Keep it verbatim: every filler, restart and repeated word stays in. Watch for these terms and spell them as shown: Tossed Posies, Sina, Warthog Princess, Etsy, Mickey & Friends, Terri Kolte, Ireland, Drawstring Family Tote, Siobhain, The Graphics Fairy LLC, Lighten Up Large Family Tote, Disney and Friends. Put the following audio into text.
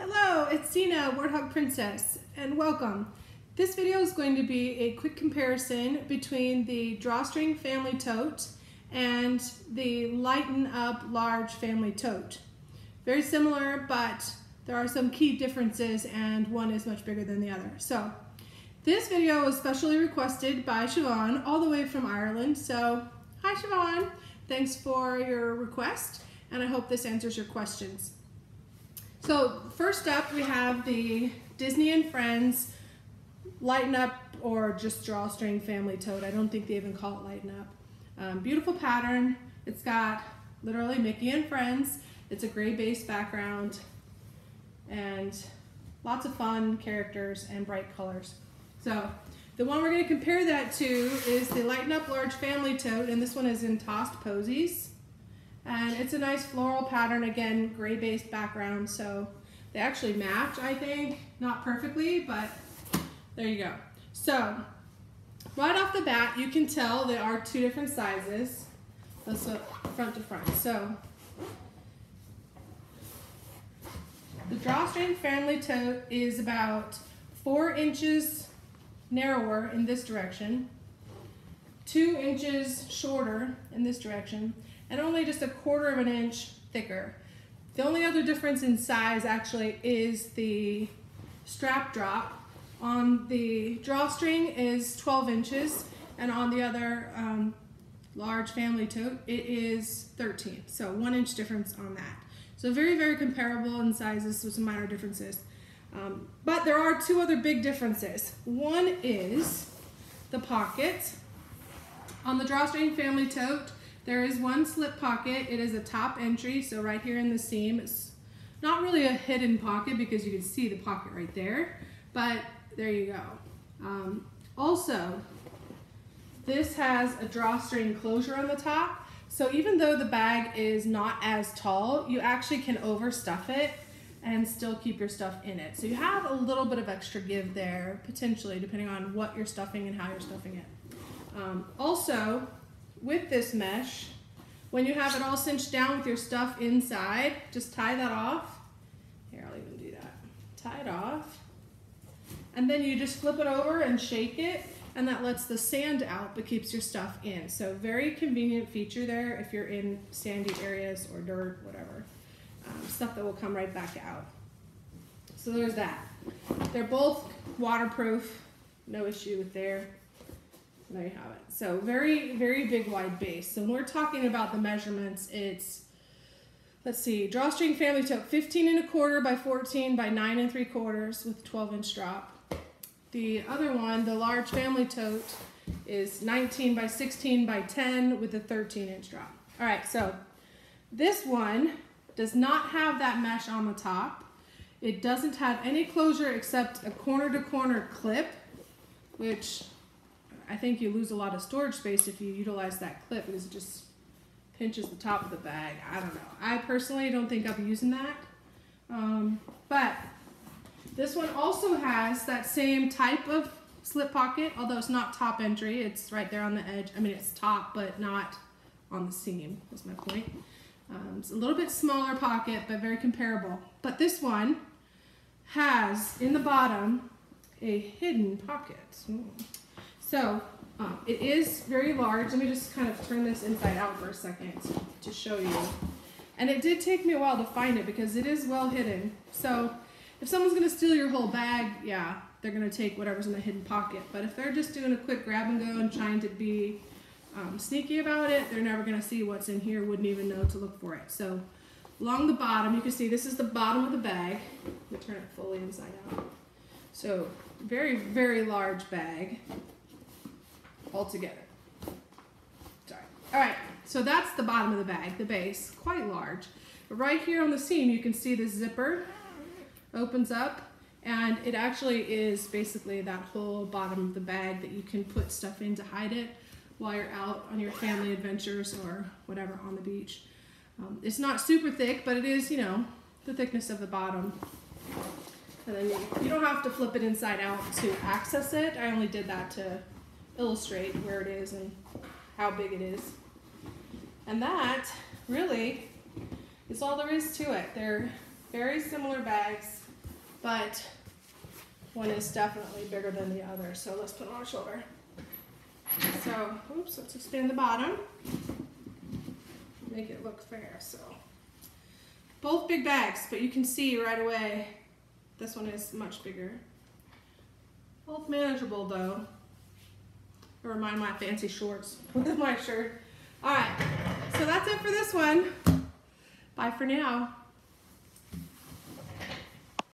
Hello, it's Sina, Warthog Princess, and welcome. This video is going to be a quick comparison between the Drawstring Family Tote and the Lighten Up Large Family Tote. Very similar, but there are some key differences and one is much bigger than the other. So, this video was specially requested by Siobhain all the way from Ireland. So, hi Siobhain, thanks for your request and I hope this answers your questions. So first up we have the Disney and Friends Lighten Up or just Drawstring Family Tote. I don't think they even call it Lighten Up. Um, beautiful pattern. It's got literally Mickey and Friends. It's a gray base background and lots of fun characters and bright colors. So the one we're going to compare that to is the Lighten Up Large Family Tote, and this one is in Tossed Posies. And it's a nice floral pattern, again, gray based background, so they actually match, I think. Not perfectly, but there you go. So, right off the bat, you can tell there are two different sizes. Let's look front to front. So, the Drawstring Family Tote is about four inches narrower in this direction, two inches shorter in this direction, and only just a quarter of an inch thicker. The only other difference in size actually is the strap drop. On the drawstring is twelve inches and on the other um, large family tote it is thirteen. So one inch difference on that. So very, very comparable in sizes with some minor differences. Um, but there are two other big differences. One is the pockets. On the Drawstring Family Tote, there is one slip pocket. It is a top entry, so right here in the seam. It's not really a hidden pocket because you can see the pocket right there, but there you go. Um, also, this has a drawstring closure on the top, so even though the bag is not as tall, you actually can overstuff it and still keep your stuff in it. So you have a little bit of extra give there, potentially, depending on what you're stuffing and how you're stuffing it. Um, also, with this mesh, when you have it all cinched down with your stuff inside, just tie that off. Here, I'll even do that. Tie it off. And then you just flip it over and shake it, and that lets the sand out but keeps your stuff in. So very convenient feature there if you're in sandy areas or dirt, whatever. Um, stuff that will come right back out. So there's that. They're both waterproof, no issue with there. There you have it. So very, very big wide base. So when we're talking about the measurements, it's, let's see, Drawstring Family Tote, fifteen and a quarter by fourteen by nine and three quarters with twelve inch drop. The other one, the large family tote, is nineteen by sixteen by ten with a thirteen inch drop. All right, so this one does not have that mesh on the top. It doesn't have any closure except a corner to corner clip, which I think you lose a lot of storage space if you utilize that clip because it just pinches the top of the bag. I don't know. I personally don't think I'll be using that. Um, but this one also has that same type of slip pocket, although it's not top entry. It's right there on the edge. I mean, it's top, but not on the seam, is my point. Um, it's a little bit smaller pocket, but very comparable. But this one has, in the bottom, a hidden pocket. Ooh. So um, it is very large. Let me just kind of turn this inside out for a second to show you. And it did take me a while to find it because it is well hidden. So if someone's gonna steal your whole bag, yeah, they're gonna take whatever's in the hidden pocket. But if they're just doing a quick grab and go and trying to be um, sneaky about it, they're never gonna see what's in here, wouldn't even know to look for it. So along the bottom, you can see this is the bottom of the bag. Let me turn it fully inside out. So very, very large bag. Altogether. Sorry. All right, so that's the bottom of the bag, the base, quite large. But right here on the seam, you can see the zipper opens up, and it actually is basically that whole bottom of the bag that you can put stuff in to hide it while you're out on your family adventures or whatever on the beach. Um, it's not super thick, but it is, you know, the thickness of the bottom. And then you don't have to flip it inside out to access it. I only did that to illustrate where it is and how big it is. And that really is all there is to it. They're Very similar bags, but one is definitely bigger than the other. So let's put it on our shoulder. So, oops, let's expand the bottom. Make it look fair. So, both big bags, but you can see right away this one is much bigger. Both manageable though. I remind my fancy shorts with my shirt. All right, so that's it for this one. Bye for now.